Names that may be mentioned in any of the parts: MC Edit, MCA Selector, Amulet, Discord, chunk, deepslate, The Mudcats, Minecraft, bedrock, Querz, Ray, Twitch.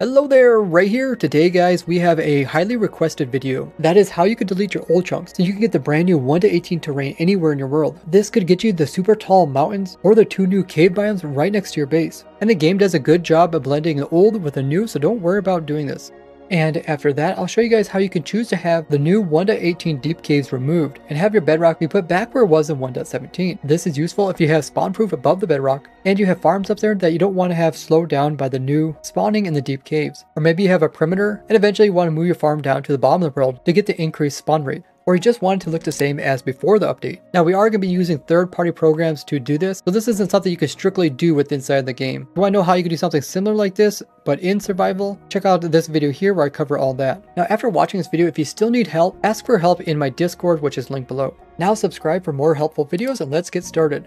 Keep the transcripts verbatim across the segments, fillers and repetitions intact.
Hello there, Ray here. Today guys, we have a highly requested video. That is how you could delete your old chunks so you can get the brand new one to eighteen terrain anywhere in your world. This could get you the super tall mountains or the two new cave biomes right next to your base. And the game does a good job of blending the old with the new, so don't worry about doing this. And after that, I'll show you guys how you can choose to have the new one to eighteen deep caves removed and have your bedrock be put back where it was in one point seventeen. This is useful if you have spawn proof above the bedrock and you have farms up there that you don't want to have slowed down by the new spawning in the deep caves. Or maybe you have a perimeter and eventually you want to move your farm down to the bottom of the world to get the increased spawn rate. Or you just want it to look the same as before the update. Now we are going to be using third-party programs to do this, so this isn't something you can strictly do with inside the game. If you want to know how you can do something similar like this, but in survival, check out this video here where I cover all that. Now after watching this video, if you still need help, ask for help in my Discord, which is linked below. Now subscribe for more helpful videos and let's get started.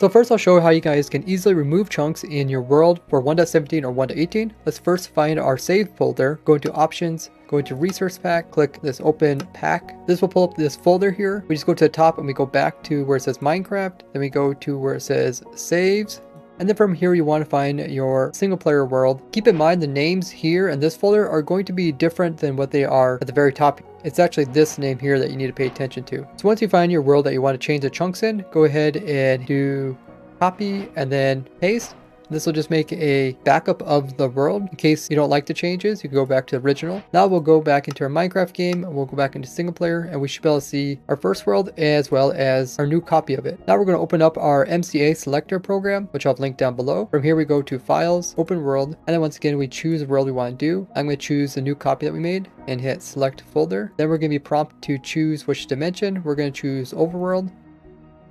So first I'll show you how you guys can easily remove chunks in your world for one point seventeen or one point eighteen. Let's first find our save folder, go into options, go into resource pack, click this open pack. This will pull up this folder here. We just go to the top and we go back to where it says Minecraft. Then we go to where it says saves. And then from here, you want to find your single player world. Keep in mind the names here and this folder are going to be different than what they are at the very top. It's actually this name here that you need to pay attention to. So once you find your world that you want to change the chunks in, go ahead and do copy and then paste. This will just make a backup of the world in case you don't like the changes. You can go back to the original. Now we'll go back into our Minecraft game and we'll go back into single player and we should be able to see our first world as well as our new copy of it. Now we're going to open up our M C A Selector program, which I'll link down below. From here we go to files, open world, and then once again we choose the world we want to do. I'm going to choose the new copy that we made and hit select folder. Then we're going to be prompted to choose which dimension. We're going to choose overworld.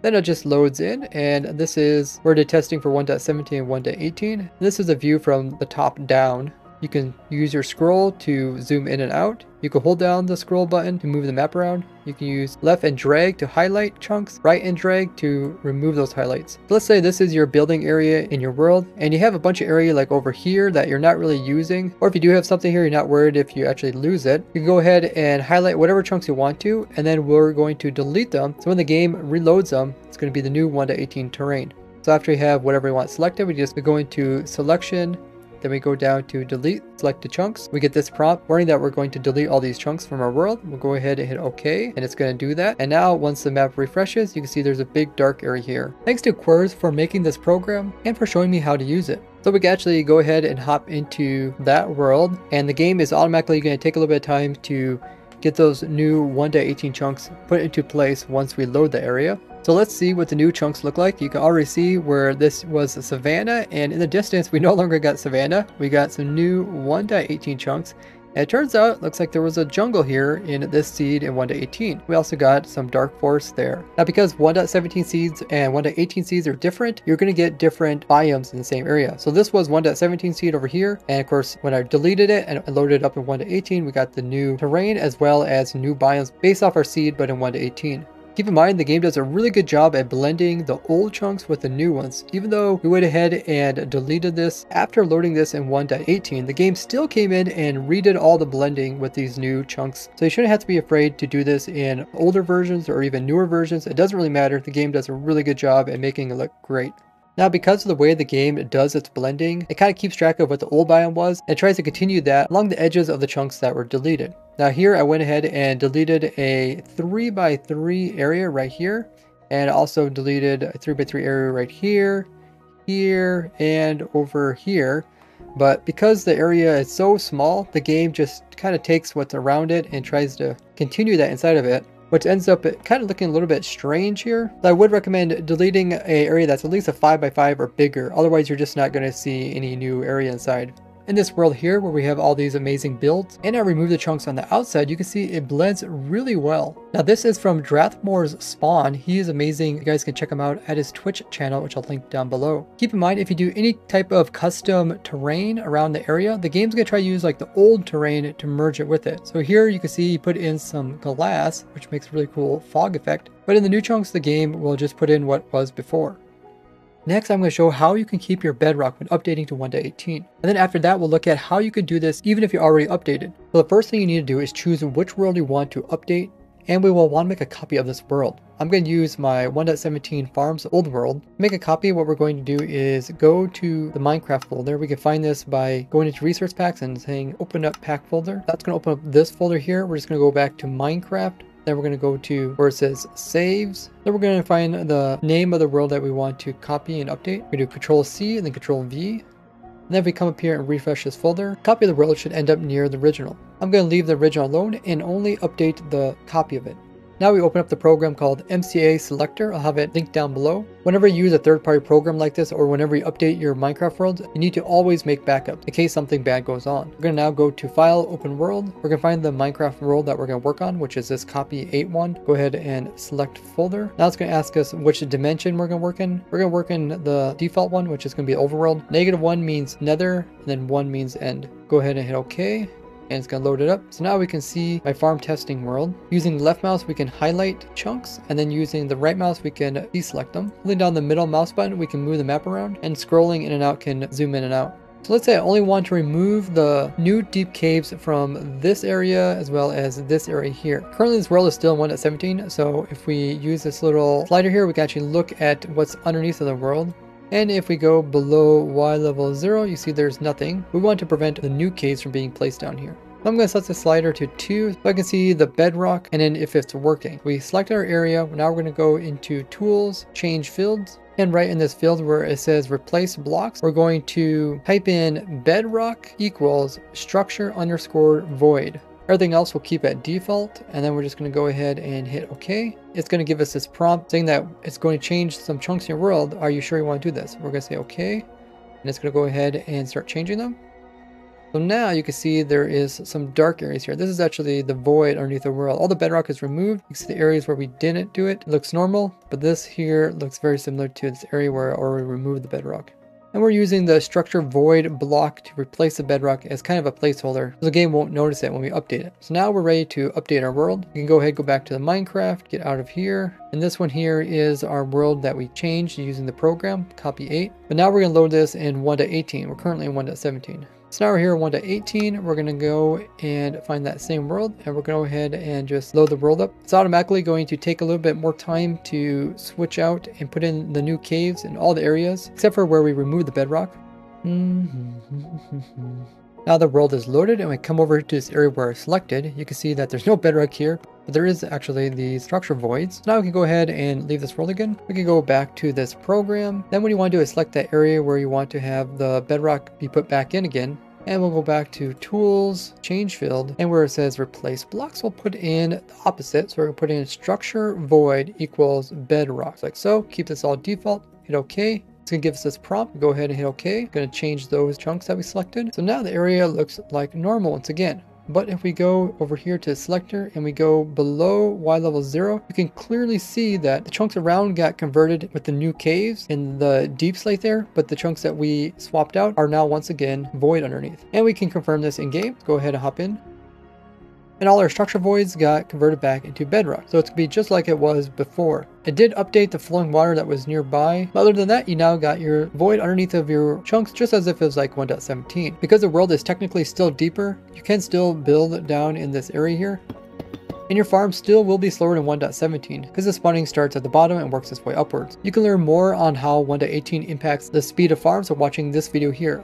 Then it just loads in, and this is where they're testing for one point seventeen and one point eighteen. This is a view from the top down. You can use your scroll to zoom in and out. You can hold down the scroll button to move the map around. You can use left and drag to highlight chunks, right and drag to remove those highlights. So let's say this is your building area in your world and you have a bunch of area like over here that you're not really using, or if you do have something here, you're not worried if you actually lose it. You can go ahead and highlight whatever chunks you want to, and then we're going to delete them. So when the game reloads them, it's going to be the new one to eighteen terrain. So after you have whatever you want selected, we just go into selection. Then we go down to delete, select the chunks. We get this prompt warning that we're going to delete all these chunks from our world. We'll go ahead and hit OK, and it's going to do that. And now once the map refreshes, you can see there's a big dark area here. Thanks to Querz for making this program and for showing me how to use it. So we can actually go ahead and hop into that world, and the game is automatically going to take a little bit of time to get those new one to eighteen chunks put into place once we load the area. So let's see what the new chunks look like. You can already see where this was a savanna, and in the distance we no longer got savanna. We got some new one to eighteen chunks. And it turns out, looks like there was a jungle here in this seed in one to eighteen. We also got some dark forest there. Now because one point seventeen seeds and one point eighteen seeds are different, you're going to get different biomes in the same area. So this was one point seventeen seed over here, and of course when I deleted it and loaded it up in one to eighteen, we got the new terrain as well as new biomes based off our seed but in one to eighteen. Keep in mind the game does a really good job at blending the old chunks with the new ones. Even though we went ahead and deleted this after loading this in one point eighteen, the game still came in and redid all the blending with these new chunks. So you shouldn't have to be afraid to do this in older versions or even newer versions. It doesn't really matter. The game does a really good job at making it look great. Now because of the way the game does its blending, it kind of keeps track of what the old biome was and tries to continue that along the edges of the chunks that were deleted. Now here I went ahead and deleted a three by three area right here, and also deleted a three by three area right here, here, and over here. But because the area is so small, the game just kind of takes what's around it and tries to continue that inside of it, which ends up kind of looking a little bit strange here. So I would recommend deleting an area that's at least a five by five or bigger, otherwise you're just not going to see any new area inside. In this world here where we have all these amazing builds, and I removed the chunks on the outside, you can see it blends really well. Now this is from Drathmore's Spawn. He is amazing. You guys can check him out at his Twitch channel, which I'll link down below. Keep in mind if you do any type of custom terrain around the area, the game's going to try to use like the old terrain to merge it with it. So here you can see he put in some glass, which makes a really cool fog effect. But in the new chunks, the game will just put in what was before. Next, I'm going to show how you can keep your bedrock when updating to one to eighteen. And then after that, we'll look at how you can do this even if you're already updated. So the first thing you need to do is choose which world you want to update and we will want to make a copy of this world. I'm going to use my one point seventeen farms old world. Make a copy. What we're going to do is go to the Minecraft folder. We can find this by going into resource packs and saying open up pack folder. That's going to open up this folder here. We're just going to go back to Minecraft. Then we're going to go to where it says saves. Then we're going to find the name of the world that we want to copy and update. We do control C and then control V. And then if we come up here and refresh this folder, copy of the world should end up near the original. I'm going to leave the original alone and only update the copy of it. Now we open up the program called M C A Selector. I'll have it linked down below. Whenever you use a third-party program like this, or whenever you update your Minecraft world, you need to always make backups in case something bad goes on. We're going to now go to File, Open World. We're going to find the Minecraft world that we're going to work on, which is this copy eight one. Go ahead and select folder. Now it's going to ask us which dimension we're going to work in. We're going to work in the default one, which is going to be overworld. Negative one means nether, and then one means end. Go ahead and hit OK. And it's going to load it up. So now we can see my farm testing world. Using left mouse we can highlight chunks, and then using the right mouse we can deselect them. Holding down the middle mouse button we can move the map around, and scrolling in and out can zoom in and out. So let's say I only want to remove the new deep caves from this area as well as this area here. Currently this world is still one point seventeen, so if we use this little slider here we can actually look at what's underneath of the world. And if we go below Y level zero, you see there's nothing. We want to prevent the new caves from being placed down here. I'm going to set the slider to two so I can see the bedrock and then if it's working. We select our area. Now we're going to go into tools, change fields. And right in this field where it says replace blocks, we're going to type in bedrock equals structure underscore void. Everything else will keep at default, and then we're just going to go ahead and hit OK. It's going to give us this prompt saying that it's going to change some chunks in your world. Are you sure you want to do this? We're going to say OK, and it's going to go ahead and start changing them. So now you can see there is some dark areas here. This is actually the void underneath the world. All the bedrock is removed. You can see the areas where we didn't do it. It looks normal, but this here looks very similar to this area where I already removed the bedrock. And we're using the structure void block to replace the bedrock as kind of a placeholder, so the game won't notice it when we update it. So now we're ready to update our world. We can go ahead, go back to the Minecraft, get out of here. And this one here is our world that we changed using the program, copy eight. But now we're gonna load this in one point eighteen. We're currently in one point seventeen. So now we're here in one point eighteen. We're gonna go and find that same world, and we're gonna go ahead and just load the world up. It's automatically going to take a little bit more time to switch out and put in the new caves in all the areas, except for where we remove the bedrock. Mm-hmm. Now the world is loaded, and we come over to this area where it's selected. You can see that there's no bedrock here, but there is actually the structure voids. Now we can go ahead and leave this world again. We can go back to this program. Then what you want to do is select that area where you want to have the bedrock be put back in again. And we'll go back to tools, change field, and where it says replace blocks, we'll put in the opposite. So we're going to put in structure void equals bedrock, like so. Keep this all default, hit OK. It's going to give us this prompt. Go ahead and hit OK. Going to change those chunks that we selected. So now the area looks like normal once again. But if we go over here to selector and we go below Y level zero, you can clearly see that the chunks around got converted with the new caves and the deep slate there, but the chunks that we swapped out are now once again void underneath. And we can confirm this in game. Go ahead and hop in. And all our structure voids got converted back into bedrock. So it's going to be just like it was before. It did update the flowing water that was nearby. But other than that, you now got your void underneath of your chunks just as if it was like one point seventeen. Because the world is technically still deeper, you can still build down in this area here. And your farm still will be slower than one point seventeen because the spawning starts at the bottom and works its way upwards. You can learn more on how one point eighteen impacts the speed of farms by watching this video here.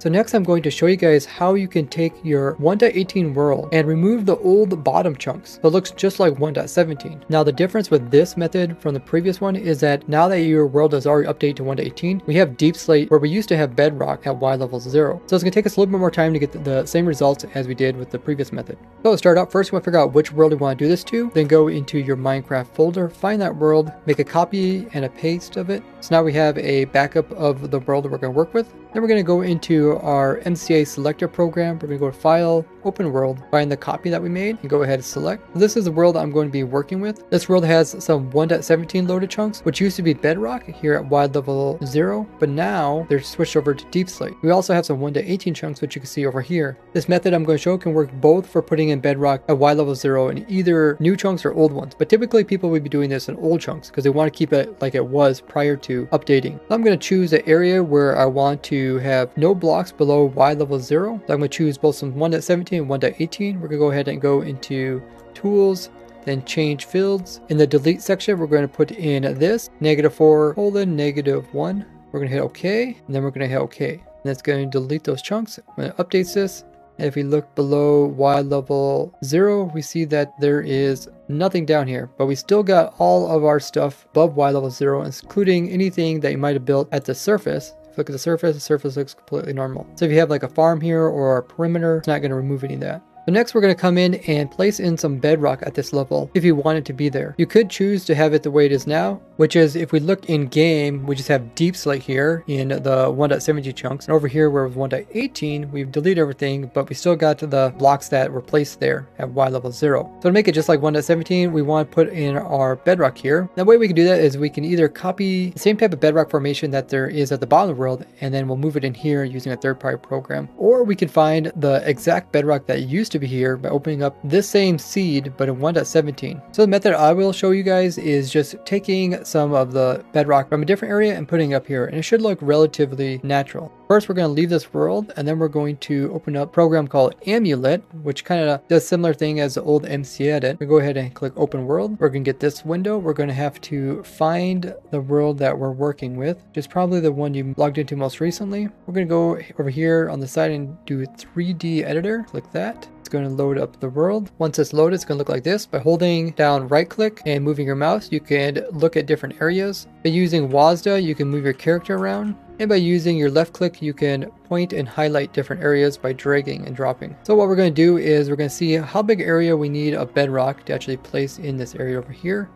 So next I'm going to show you guys how you can take your one point eighteen world and remove the old bottom chunks. So it looks just like one point seventeen. Now the difference with this method from the previous one is that now that your world is already updated to one point eighteen, we have deep slate where we used to have bedrock at Y level zero. So it's going to take us a little bit more time to get the same results as we did with the previous method. So to start out, first you want to figure out which world you want to do this to, then go into your Minecraft folder, find that world, make a copy and a paste of it. So now we have a backup of the world that we're going to work with. Then we're going to go into our M C A Selector program. We're going to go to File, Open World, find the copy that we made, and go ahead and select. This is the world I'm going to be working with. This world has some one point seventeen loaded chunks, which used to be bedrock here at Y level zero, but now they're switched over to deep slate. We also have some one point eighteen chunks, which you can see over here. This method I'm going to show can work both for putting in bedrock at Y level zero in either new chunks or old ones, but typically people would be doing this in old chunks because they want to keep it like it was prior to updating. So I'm going to choose an area where I want to have no blocks below Y level zero. So I'm going to choose both some one point seventeen and one point eighteen. We're going to go ahead and go into tools, then change fields. In the delete section, we're going to put in this negative four colon negative one. We're going to hit OK, and then we're going to hit OK. And that's going to delete those chunks. When it updates this, and if we look below Y level zero, we see that there is nothing down here, but we still got all of our stuff above Y level zero, including anything that you might have built at the surface. If you look at the surface, the surface looks completely normal. So if you have like a farm here or a perimeter, it's not going to remove any of that. So next we're going to come in and place in some bedrock at this level if you want it to be there. You could choose to have it the way it is now, which is if we look in game, we just have deep slate here in the one point seven G chunks. And over here where it was one point eighteen, we've deleted everything, but we still got to the blocks that were placed there at Y level zero. So to make it just like one point seventeen, we want to put in our bedrock here. The way we can do that is we can either copy the same type of bedrock formation that there is at the bottom of the world, and then we'll move it in here using a third-party program. Or we can find the exact bedrock that used to be here by opening up this same seed, but in one point seventeen. So the method I will show you guys is just taking some of the bedrock from a different area and putting it up here, and it should look relatively natural. First, we're going to leave this world, and then we're going to open up a program called Amulet, which kind of does similar thing as the old M C Edit. We go ahead and click open world. We're going to get this window. We're going to have to find the world that we're working with, which is probably the one you logged into most recently. We're going to go over here on the side and do three D editor. Click that. It's going to load up the world. Once it's loaded, it's going to look like this. By holding down right click and moving your mouse, you can look at different areas. By using W A S D, you can move your character around. And by using your left click, you can point and highlight different areas by dragging and dropping. So what we're going to do is we're going to see how big area we need a bedrock to actually place in this area over here.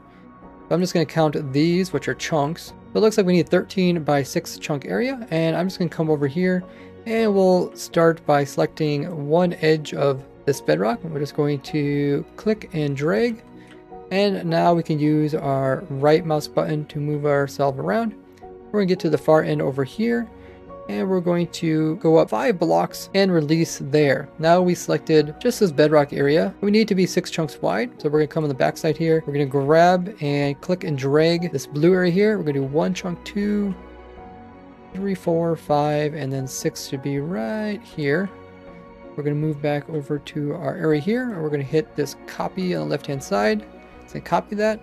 So I'm just going to count these, which are chunks. So it looks like we need thirteen by six chunk area. And I'm just going to come over here and we'll start by selecting one edge of this bedrock. We're just going to click and drag. And now we can use our right mouse button to move ourselves around. We're going to get to the far end over here, and we're going to go up five blocks and release there. Now we selected just this bedrock area. We need to be six chunks wide, so we're going to come on the back side here. We're going to grab and click and drag this blue area here. We're going to do one chunk, two, three, four, five, and then six should be right here. We're going to move back over to our area here, and we're going to hit this copy on the left-hand side. It's going to copy that,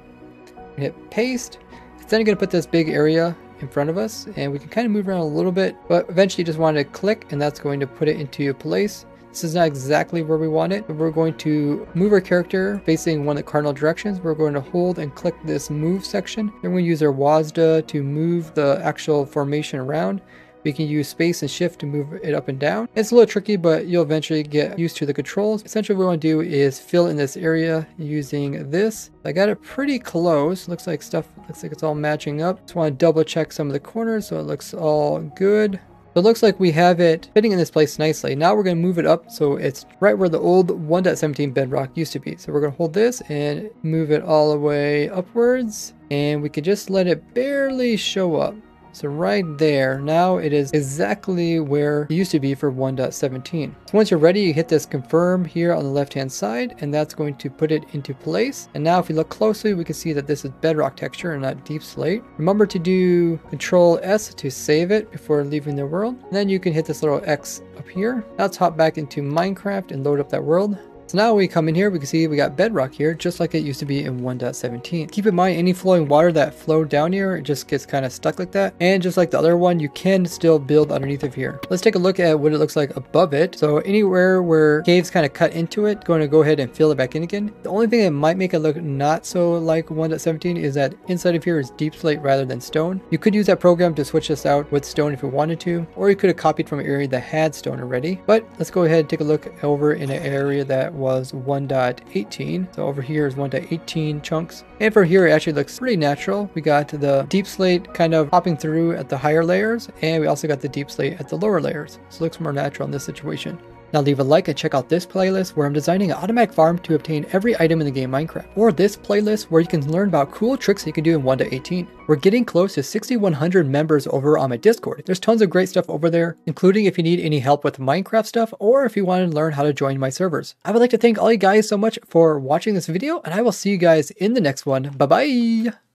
hit paste. It's then going to put this big area in front of us, and we can kind of move around a little bit, but eventually just want to click, and that's going to put it into place. This is not exactly where we want it, but we're going to move our character facing one of the cardinal directions. We're going to hold and click this move section, and we use our W A S D to move the actual formation around. We can use space and shift to move it up and down. It's a little tricky, but you'll eventually get used to the controls. Essentially, what we want to do is fill in this area using this. I got it pretty close. Looks like stuff, looks like it's all matching up. Just want to double check some of the corners so it looks all good. So it looks like we have it fitting in this place nicely. Now we're going to move it up so it's right where the old one point seventeen bedrock used to be. So we're going to hold this and move it all the way upwards. And we can just let it barely show up. So right there, now it is exactly where it used to be for one point seventeen. So once you're ready, you hit this confirm here on the left-hand side, and that's going to put it into place. And now if you look closely, we can see that this is bedrock texture and not deep slate. Remember to do Control S to save it before leaving the world. And then you can hit this little X up here. Now let's hop back into Minecraft and load up that world. So now we come in here, we can see we got bedrock here, just like it used to be in one point seventeen. Keep in mind, any flowing water that flowed down here, it just gets kind of stuck like that. And just like the other one, you can still build underneath of here. Let's take a look at what it looks like above it. So anywhere where caves kind of cut into it, going to go ahead and fill it back in again. The only thing that might make it look not so like one point seventeen is that inside of here is deep slate rather than stone. You could use that program to switch this out with stone if you wanted to, or you could have copied from an area that had stone already. But let's go ahead and take a look over in an area that was one point eighteen. So over here is one point eighteen chunks, and for here it actually looks pretty natural. We got the deep slate kind of popping through at the higher layers, and we also got the deep slate at the lower layers, so it looks more natural in this situation. Now leave a like and check out this playlist where I'm designing an automatic farm to obtain every item in the game Minecraft, or this playlist where you can learn about cool tricks that you can do in one point eighteen. We're getting close to sixty-one hundred members over on my Discord. There's tons of great stuff over there, including if you need any help with Minecraft stuff or if you want to learn how to join my servers. I would like to thank all you guys so much for watching this video, and I will see you guys in the next one. Bye bye!